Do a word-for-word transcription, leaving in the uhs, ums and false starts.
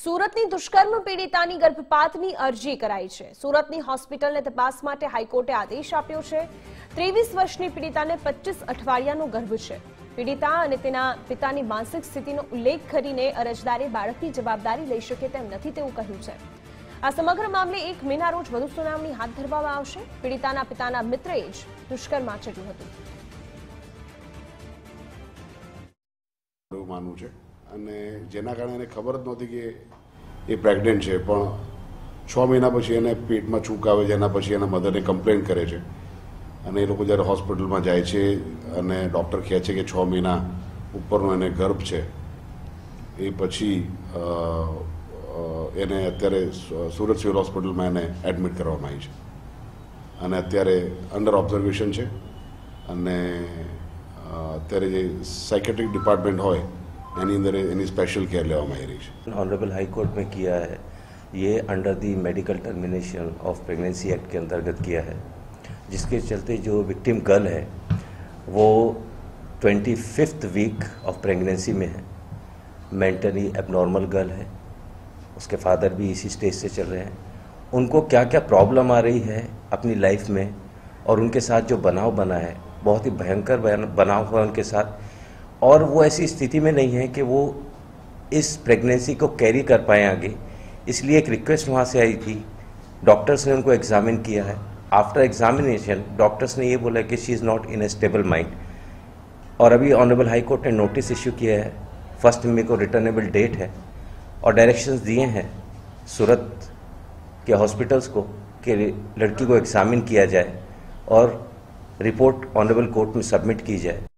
સુરતની દુષ્કર્મ પીડિતાની ગર્ભપાતની અરજી કરાઈ છે। સુરતની હોસ્પિટલને તપાસ માટે હાઈકોર્ટે આદેશ આપ્યો છે। ત્રેવીસ વર્ષની પીડિતાને પચીસ અઠવાડિયાનો ગર્ભ છે। પીડિતા અને તેના પિતાની માનસિક સ્થિતિનો ઉલ્લેખ કરીને અરજદારે બાળકની જવાબદારી લઈ શકે તેમ નથી તેવું કહ્યું છે। આ સમગ્ર મામલે એક મેના રોજ વધુ સુનાવણી હાથ ધરવામાં આવશે। પીડિતાના પિતાના મિત્રએ જ દુષ્કર્મ આચર્યું હતું। जेना कारणे खबर ज नहोती कि ए प्रेग्नेंट है। छ महीना पछी एने पेट में छूक आवे, जेना पछी एना मधर ने कम्प्लेन करे छे अने ए लोको ज्यारे हॉस्पिटल में जाय छे अने डॉक्टर कहे छे कि छ महीना उपरनो एने गर्भ छे। ए पछी एने अत्यारे सूरत सिविल हॉस्पिटल में एने एडमिट करवामां आवी छे अने अत्यारे अंडर ऑब्जर्वेशन छे अने अत्यारे जे साइकेट्रिक डिपार्टमेंट होय एनी अंदर एनी स्पेशल केयर लेवामां आई रही है। ऑनरेबल हाई कोर्ट में किया है, ये under the medical termination of pregnancy act के अंतर्गत किया है, जिसके चलते जो विक्टिम गर्ल है वो twenty fifth week of pregnancy में है। मेंटली एबनॉर्मल गर्ल है, उसके फादर भी इसी स्टेज से चल रहे हैं। उनको क्या क्या प्रॉब्लम आ रही है अपनी लाइफ में और उनके साथ जो बनाव बना है, बहुत ही भयंकर बनाव हुआ उनके साथ, और वो ऐसी स्थिति में नहीं है कि वो इस प्रेगनेंसी को कैरी कर पाए आगे। इसलिए एक रिक्वेस्ट वहाँ से आई थी, डॉक्टर्स ने उनको एग्जामिन किया है। आफ्टर एग्जामिनेशन डॉक्टर्स ने ये बोला कि she is not in a stable mind, और अभी ऑनरेबल हाई कोर्ट ने नोटिस इश्यू किया है। फर्स्ट मे को रिटर्नेबल डेट है और डायरेक्शंस दिए हैं सूरत के हॉस्पिटल्स को कि लड़की को एग्जामिन किया जाए और रिपोर्ट ऑनरेबल कोर्ट में सबमिट की जाए।